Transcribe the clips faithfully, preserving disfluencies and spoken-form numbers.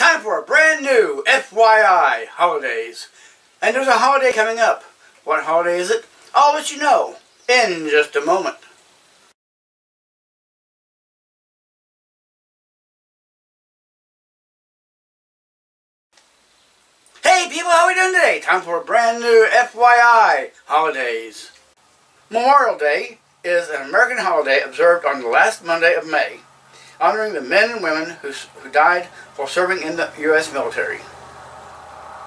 Time for a brand new F Y I holidays. And there's a holiday coming up. What holiday is it? I'll let you know in just a moment. Hey people, how are we doing today? Time for a brand new F Y I holidays. Memorial Day is an American holiday observed on the last Monday of May, honoring the men and women who, who died while serving in the U S military.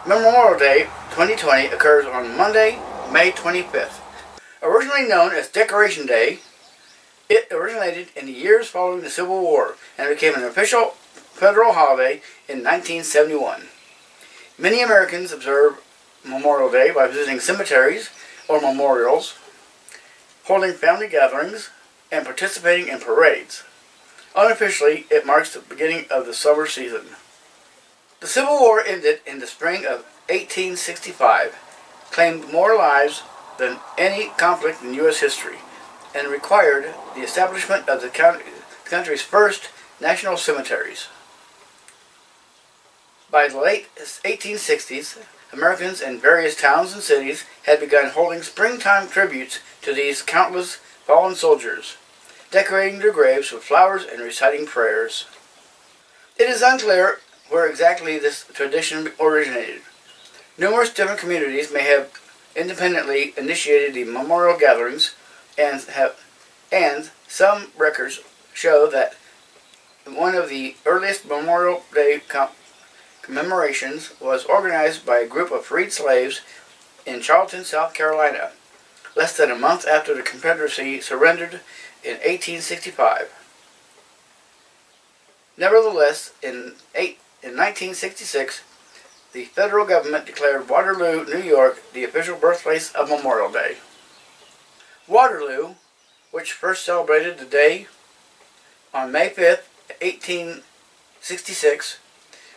Memorial Day twenty twenty occurs on Monday, May twenty-fifth. Originally known as Decoration Day, it originated in the years following the Civil War and became an official federal holiday in nineteen seventy-one. Many Americans observe Memorial Day by visiting cemeteries or memorials, holding family gatherings, and participating in parades. Unofficially, it marks the beginning of the summer season. The Civil War ended in the spring of eighteen sixty-five, claimed more lives than any conflict in U S history, and required the establishment of the country's first national cemeteries. By the late eighteen sixties, Americans in various towns and cities had begun holding springtime tributes to these countless fallen soldiers, decorating their graves with flowers and reciting prayers. It is unclear where exactly this tradition originated. Numerous different communities may have independently initiated the memorial gatherings, and have, and some records show that one of the earliest Memorial Day com commemorations was organized by a group of freed slaves in Charleston, South Carolina, less than a month after the Confederacy surrendered in eighteen sixty-five. Nevertheless, in, eight, in nineteen sixty-six, the federal government declared Waterloo, New York, the official birthplace of Memorial Day. Waterloo, which first celebrated the day on May fifth, eighteen sixty-six,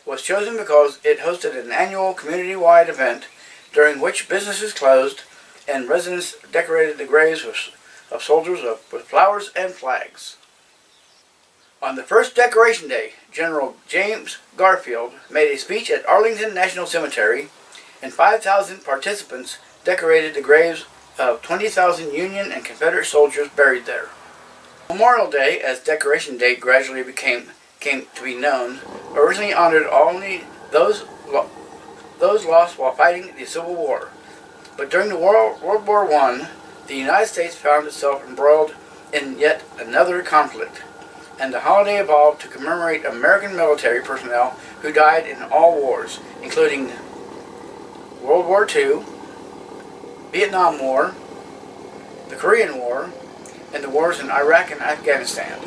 was chosen because it hosted an annual community-wide event during which businesses closed and residents decorated the graves with, of soldiers of, with flowers and flags. On the first Decoration Day, General James Garfield made a speech at Arlington National Cemetery, and five thousand participants decorated the graves of twenty thousand Union and Confederate soldiers buried there. Memorial Day, as Decoration Day gradually became came to be known, originally honored only those, lo those lost while fighting the Civil War. But during the World, World War One, the United States found itself embroiled in yet another conflict, and the holiday evolved to commemorate American military personnel who died in all wars, including World War Two, Vietnam War, the Korean War, and the wars in Iraq and Afghanistan.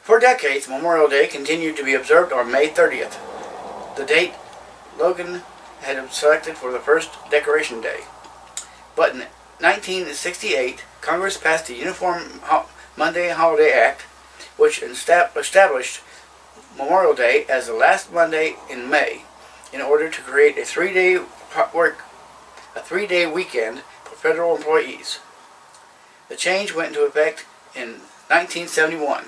For decades, Memorial Day continued to be observed on May thirtieth, the date Logan had selected for the first Decoration Day. But in nineteen sixty-eight, Congress passed the Uniform Monday Holiday Act, which established Memorial Day as the last Monday in May in order to create a three-day work, a three-day weekend for federal employees. The change went into effect in nineteen seventy-one.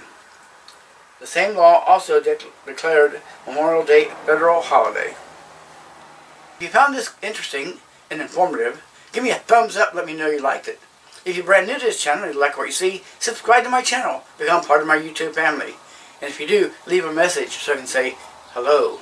The same law also de declared Memorial Day a federal holiday. If you found this interesting and informative, give me a thumbs up, let me know you liked it. If you're brand new to this channel and you like what you see, subscribe to my channel, become part of my YouTube family. And if you do, leave a message so I can say hello.